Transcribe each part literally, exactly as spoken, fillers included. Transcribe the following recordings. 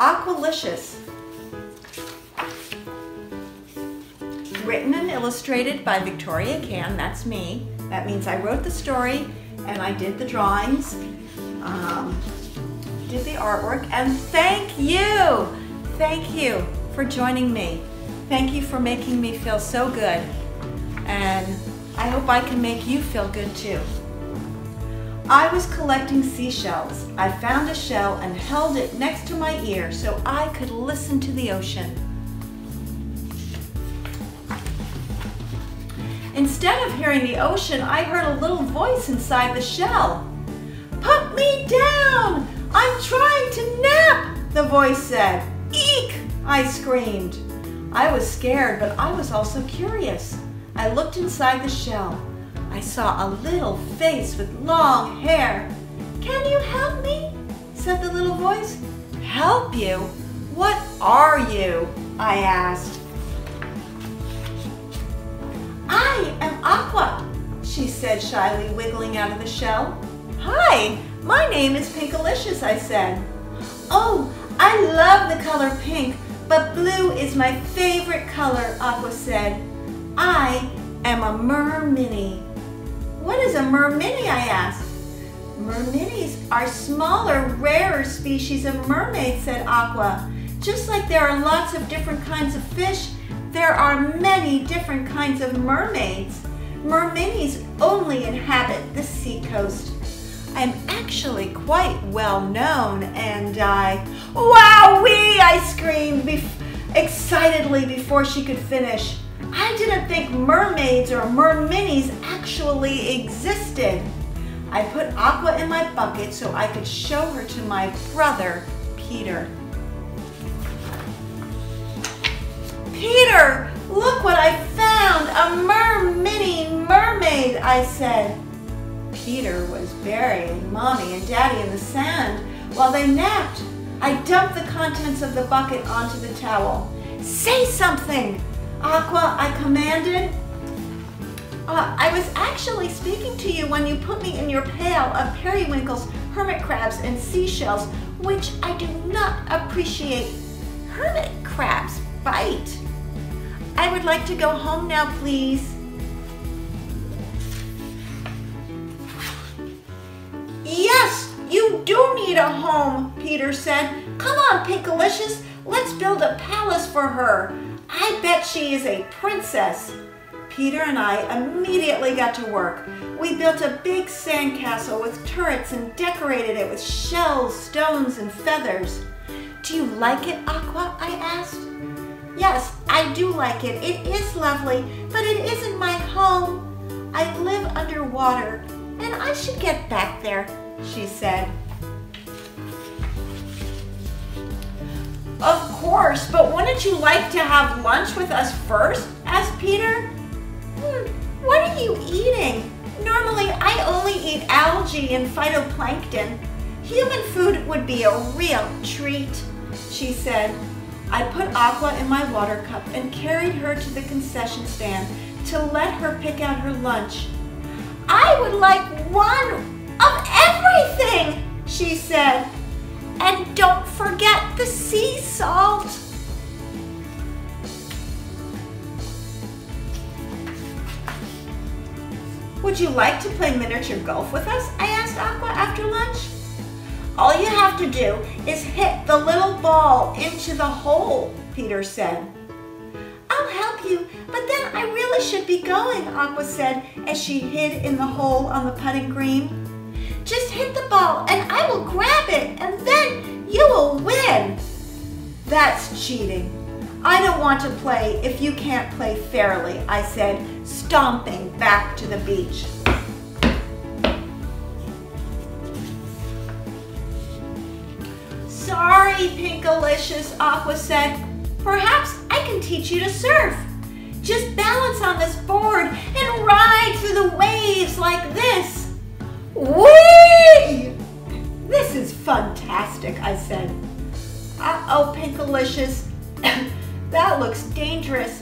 Aqualicious. Written and illustrated by Victoria Kann, that's me. That means I wrote the story and I did the drawings, um, did the artwork, and thank you! Thank you for joining me. Thank you for making me feel so good. And I hope I can make you feel good too. I was collecting seashells. I found a shell and held it next to my ear so I could listen to the ocean. Instead of hearing the ocean, I heard a little voice inside the shell. "Put me down! I'm trying to nap!" the voice said. "Eek!" I screamed. I was scared, but I was also curious. I looked inside the shell. I saw a little face with long hair. "Can you help me?" said the little voice. "Help you? What are you?" I asked. "I am Aqua," she said shyly, wiggling out of the shell. "Hi, my name is Pinkalicious," I said. "Oh, I love the color pink, but blue is my favorite color," Aqua said. "I am a Merminnie." "What is a Merminnie?" I asked. "Merminnies are smaller, rarer species of mermaids," said Aqua. "Just like there are lots of different kinds of fish, there are many different kinds of mermaids. Merminnies only inhabit the seacoast. I'm actually quite well known, and I..." "Wowee!" I screamed bef excitedly before she could finish. I didn't think mermaids or merminnies actually existed. I put Aqua in my bucket so I could show her to my brother, Peter. "Peter, look what I found! A merminnie mermaid," I said. Peter was burying Mommy and Daddy in the sand while they napped. I dumped the contents of the bucket onto the towel. "Say something, Aqua," I commanded. Uh, "I was actually speaking to you when you put me in your pail of periwinkles, hermit crabs, and seashells, which I do not appreciate. Hermit crabs bite. I would like to go home now, please." "Yes, you do need a home," Peter said. "Come on, Pinkalicious, let's build a palace for her. I bet she is a princess." Peter and I immediately got to work. We built a big sandcastle with turrets and decorated it with shells, stones, and feathers. "Do you like it, Aqua?" I asked. "Yes, I do like it. It is lovely, but it isn't my home. I live underwater, and I should get back there," she said. "Of course, but wouldn't you like to have lunch with us first?" asked Peter. Hmm, "What are you eating? Normally, I only eat algae and phytoplankton. Human food would be a real treat," she said. I put Aqua in my water cup and carried her to the concession stand to let her pick out her lunch. "I would like one of everything," she said. "And don't forget the sea salt." "Would you like to play miniature golf with us?" I asked Aqua after lunch. "All you have to do is hit the little ball into the hole," Peter said. "I'll help you, but then I really should be going," Aqua said as she hid in the hole on the putting green. "Just hit the ball and I will grab it and then you will win." "That's cheating. I don't want to play if you can't play fairly," I said, stomping back to the beach. "Sorry, Pinkalicious," Aqua said. "Perhaps I can teach you to surf. Just balance on this board and ride through the waves like this." "Whee! This is fantastic," I said. "Uh-oh, Pinkalicious, that looks dangerous.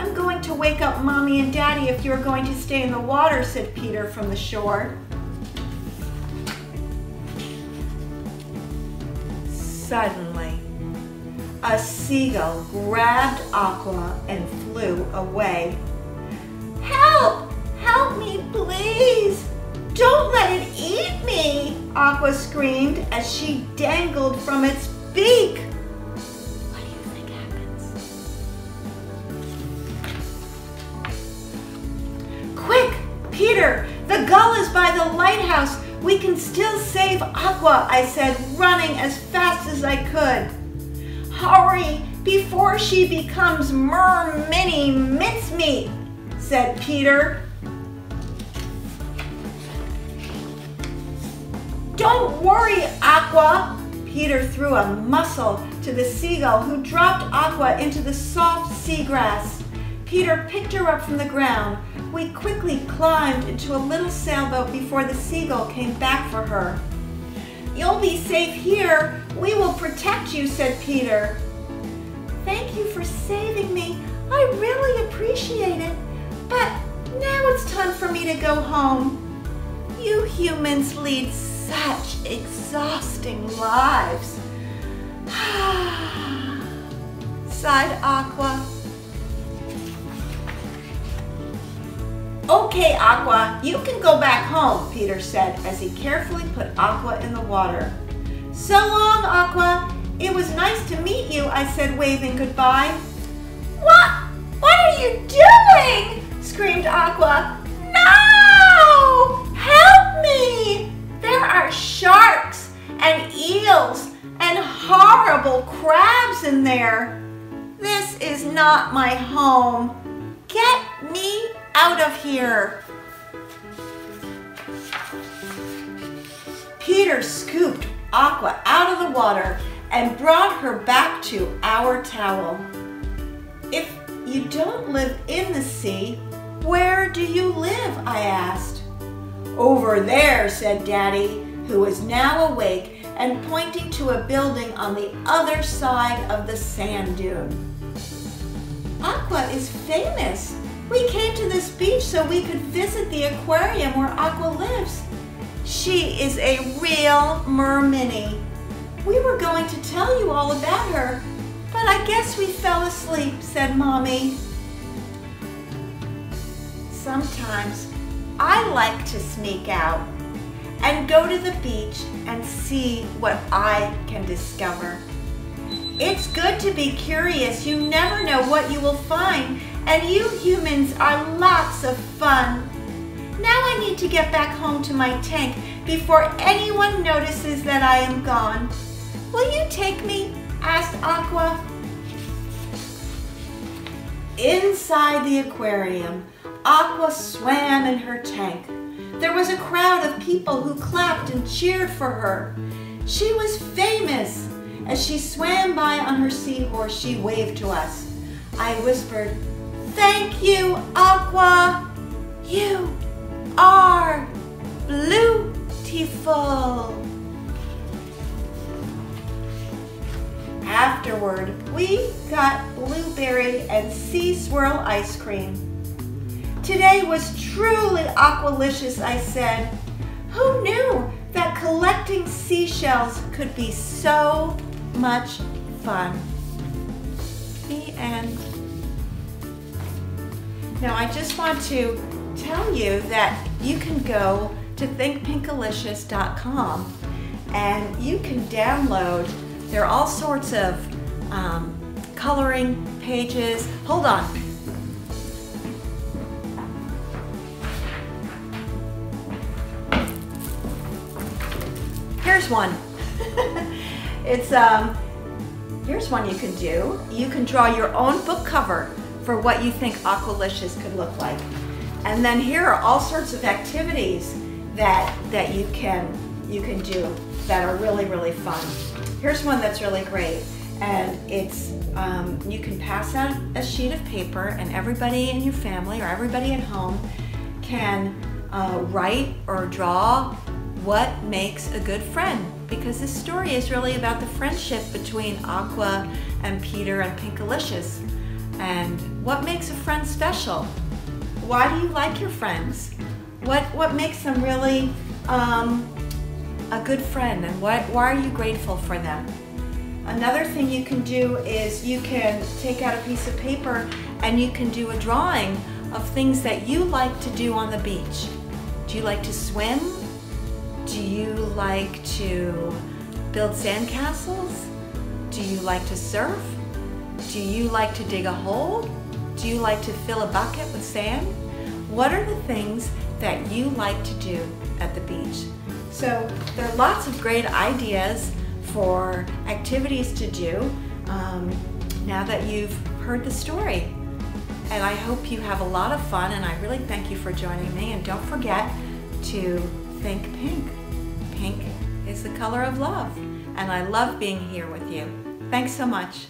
I'm going to wake up Mommy and Daddy if you're going to stay in the water," said Peter from the shore. Suddenly, A seagull grabbed Aqua and flew away. Help! Help me, please! Don't let it eat me! Aqua screamed as she dangled from its beak. What do you think happens? Quick, Peter! The gull is by the lighthouse. We can still save Aqua, I said, running as fast as I could. Hurry, before she becomes Merminnie mincemeat, said Peter. Don't worry, Aqua. Peter threw a mussel to the seagull, who dropped Aqua into the soft seagrass. Peter picked her up from the ground. We quickly climbed into a little sailboat before the seagull came back for her. You'll be safe here. We will protect you, said Peter. Thank you for saving me. I really appreciate it. But now it's time for me to go home. You humans lead such exhausting lives. Sighed Aqua. Okay, Aqua, you can go back home, Peter said as he carefully put Aqua in the water. So long, Aqua. It was nice to meet you, I said, waving goodbye. What? What are you doing? Screamed Aqua. No! Help me! There are sharks and eels and horrible crabs in there. This is not my home. Get me out of here. Peter scooped Aqua out of the water and brought her back to our towel. If you don't live in the sea, where do you live? I asked. Over there, said Daddy, who is now awake and pointing to a building on the other side of the sand dune. Aqua is famous. We came to this beach so we could visit the aquarium where Aqua lives. She is a real Merminnie. We were going to tell you all about her, but I guess we fell asleep, said Mommy. Sometimes I like to sneak out and go to the beach and see what I can discover. It's good to be curious. You never know what you will find. And you humans are lots of fun. Now I need to get back home to my tank before anyone notices that I am gone. Will you take me? Asked Aqua. Inside the aquarium, Aqua swam in her tank. There was a crowd of people who clapped and cheered for her. She was famous. As she swam by on her seahorse, she waved to us. I whispered, "Thank you, Aqua. You are beautiful." Afterward, we got blueberry and sea swirl ice cream. Today was truly Aqualicious, I said. Who knew that collecting seashells could be so much fun? The end. Now I just want to tell you that you can go to think pinkalicious dot com and you can download, there are all sorts of um, coloring pages. Hold on. Here's one. It's, um, here's one you can do. You can draw your own book cover for what you think Aqualicious could look like. And then here are all sorts of activities that, that you can, you can do that are really, really fun. Here's one that's really great. And it's, um, you can pass out a sheet of paper and everybody in your family or everybody at home can uh, write or draw what makes a good friend. Because this story is really about the friendship between Aqua and Peter and Pinkalicious. And what makes a friend special? Why do you like your friends? What what makes them really um, a good friend? And what why are you grateful for them? Another thing you can do is you can take out a piece of paper and you can do a drawing of things that you like to do on the beach. Do you like to swim? Do you like to build sandcastles? Do you like to surf? Do you like to dig a hole? Do you like to fill a bucket with sand? What are the things that you like to do at the beach? So there are lots of great ideas for activities to do um, now that you've heard the story. And I hope you have a lot of fun, and I really thank you for joining me. And don't forget to think pink. Pink is the color of love, and I love being here with you. Thanks so much.